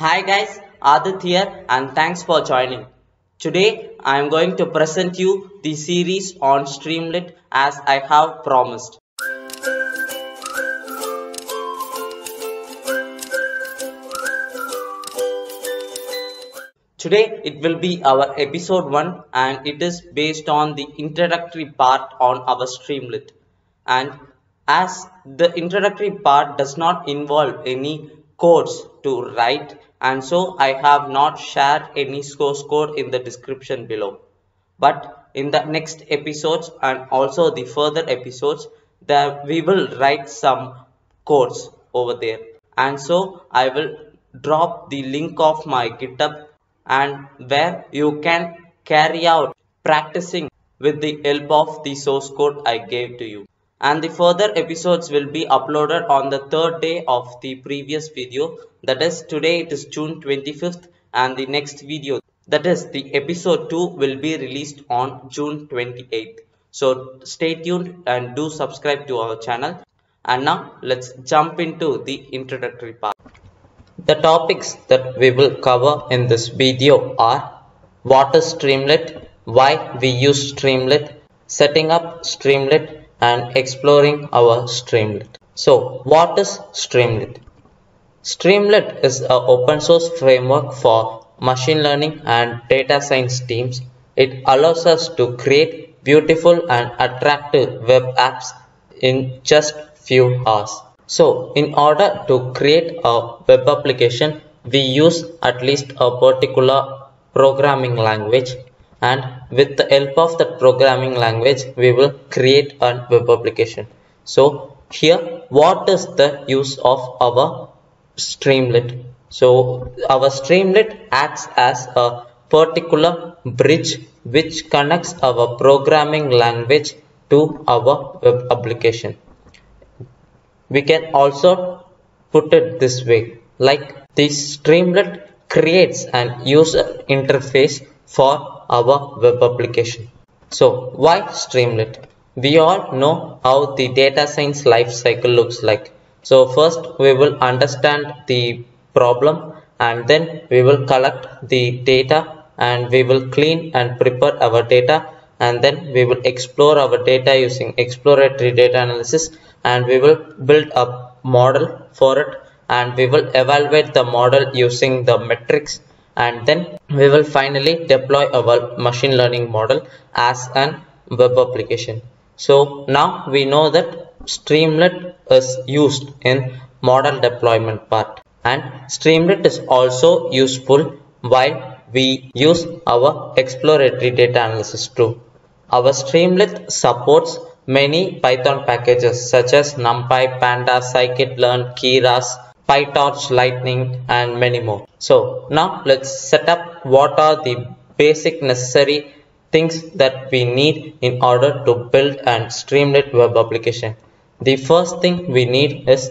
Hi guys, Adit here and thanks for joining. Today I am going to present you the series on Streamlit as I have promised. Today it will be our episode 1 and it is based on the introductory part on our Streamlit. And as the introductory part does not involve any codes to write, and so I have not shared any source code in the description below. But in the next episodes and also the further episodes, we will write some codes over there. And so I will drop the link of my GitHub and where you can carry out practicing with the help of the source code I gave to you. And the further episodes will be uploaded on the third day of the previous video. That is, today it is June 25th and the next video, that is the episode 2, will be released on June 28th. So stay tuned and do subscribe to our channel. And now let's jump into the introductory part. The topics that we will cover in this video are: what is Streamlit, why we use Streamlit, setting up Streamlit, and exploring our Streamlit. So what is Streamlit? Streamlit is an open source framework for machine learning and data science teams. It allows us to create beautiful and attractive web apps in just few hours. So in order to create a web application, we use at least a particular programming language. And with the help of that programming language, we will create a web application. So here, what is the use of our Streamlit? So our Streamlit acts as a particular bridge which connects our programming language to our web application. We can also put it this way, like this Streamlit creates an user interface for our web application. So why Streamlit? We all know how the data science life cycle looks like. So first we will understand the problem, and then we will collect the data, and we will clean and prepare our data, and then we will explore our data using exploratory data analysis, and we will build a model for it, and we will evaluate the model using the metrics, and then we will finally deploy our machine learning model as an web application. So now we know that Streamlit is used in model deployment part, and Streamlit is also useful while we use our exploratory data analysis too. Our Streamlit supports many Python packages such as NumPy, pandas, scikit-learn, Keras, PyTorch Lightning, and many more. So now let's set up what are the basic necessary things that we need in order to build a Streamlit web application. The first thing we need is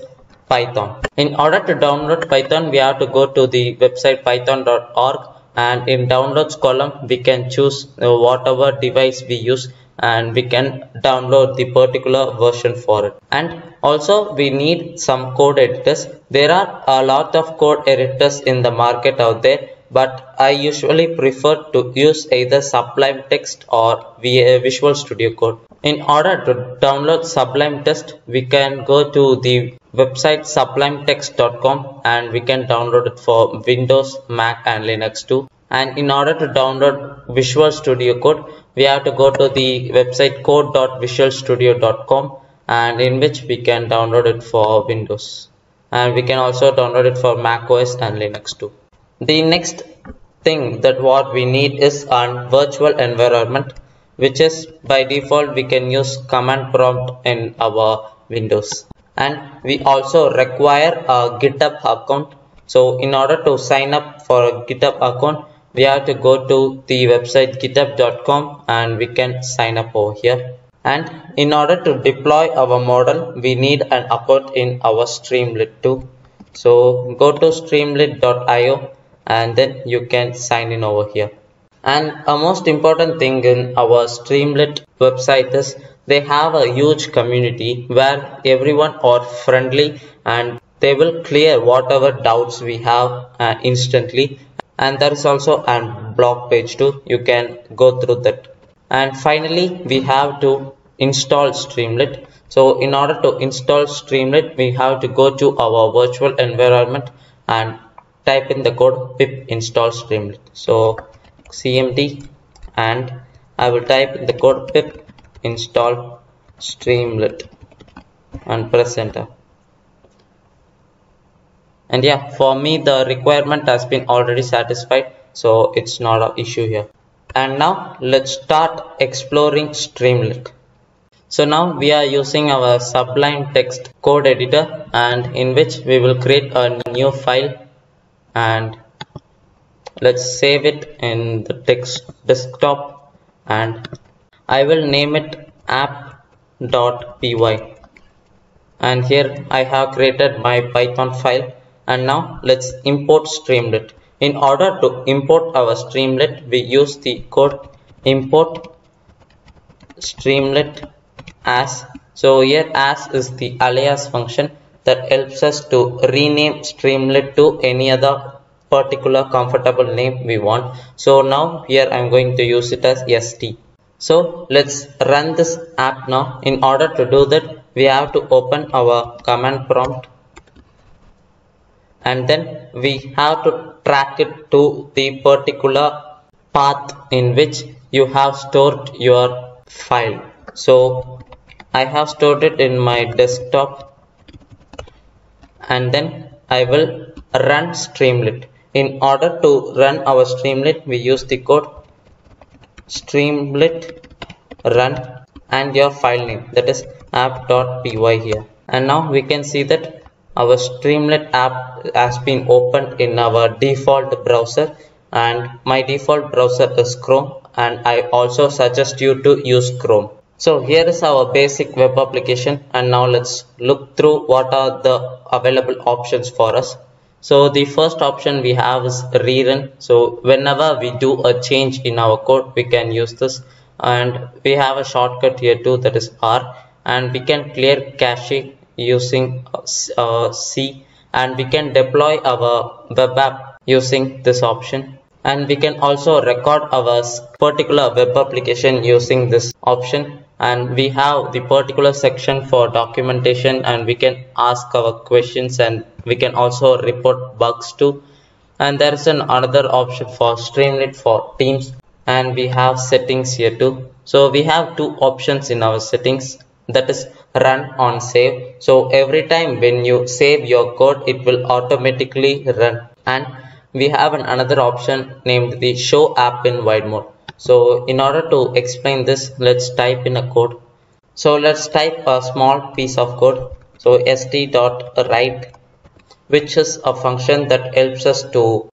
Python. In order to download Python, we have to go to the website python.org, and in downloads column we can choose whatever device we use, and we can download the particular version for it. And also we need some code editors. There are a lot of code editors in the market out there, but I usually prefer to use either Sublime Text or Visual Studio Code. In order to download Sublime Text, we can go to the website sublimetext.com, and we can download it for Windows, Mac, and Linux too. And in order to download Visual Studio Code, we have to go to the website code.visualstudio.com, and in which we can download it for Windows, and we can also download it for Mac OS and Linux too. The next thing that what we need is a virtual environment, which is by default we can use command prompt in our Windows. And we also require a GitHub account. So in order to sign up for a GitHub account, we have to go to the website github.com, and we can sign up over here. And in order to deploy our model, we need an account in our Streamlit too. So go to streamlit.io, and then you can sign in over here. And a most important thing in our Streamlit website is they have a huge community where everyone are friendly, and they will clear whatever doubts we have instantly. And there is also a blog page too, you can go through that. And finally, we have to install Streamlit. So in order to install Streamlit, we have to go to our virtual environment and type in the code pip install Streamlit. So cmd, and I will type in the code pip install Streamlit and press enter. And yeah, for me the requirement has been already satisfied, so it's not an issue here. And now let's start exploring Streamlit. So now we are using our Sublime Text code editor, and in which we will create a new file, and let's save it in the text desktop, and I will name it app.py. And here I have created my Python file. And now let's import Streamlit. In order to import our Streamlit, we use the code import Streamlit as. So here as is the alias function that helps us to rename Streamlit to any other particular comfortable name we want. So now here I'm going to use it as st. So let's run this app now. In order to do that, we have to open our command prompt, and then we have to track it to the particular path in which you have stored your file. So I have stored it in my desktop, and then I will run Streamlit. In order to run our Streamlit, we use the code Streamlit run and your file name, that is app.py here. And now we can see that our Streamlit app has been opened in our default browser, and my default browser is Chrome, and I also suggest you to use Chrome. So here is our basic web application, and now let's look through what are the available options for us. So the first option we have is rerun. So whenever we do a change in our code, we can use this, and we have a shortcut here too, that is R, and we can clear cache using C, and we can deploy our web app using this option, and we can also record our particular web application using this option, and we have the particular section for documentation, and we can ask our questions, and we can also report bugs too. And there is another option for Streamlit for teams, and we have settings here too. So we have two options in our settings, that is run on save. So every time when you save your code, it will automatically run. And we have another option named the show app in wide mode. So in order to explain this, let's type in a code. So let's type a small piece of code. So st.write, which is a function that helps us to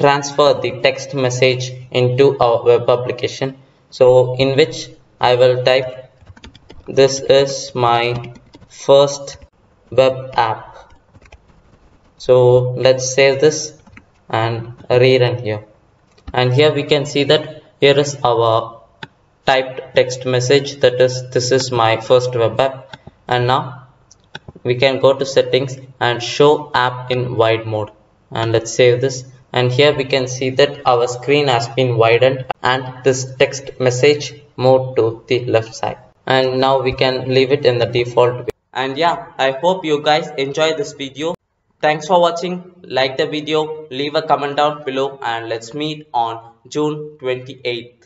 transfer the text message into our web application. So in which I will type, this is my first web app. So let's save this and rerun here. And here we can see that here is our typed text message, that is, this is my first web app. And now we can go to settings and show app in wide mode, and let's save this. And here we can see that our screen has been widened and this text message moved to the left side. And now we can leave it in the default. And yeah, I hope you guys enjoy this video. Thanks for watching. Like the video, leave a comment down below, and let's meet on June 28th.